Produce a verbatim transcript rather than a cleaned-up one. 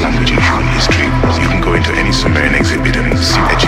language and found his dreams. You can go into any Sumerian exhibit and see that.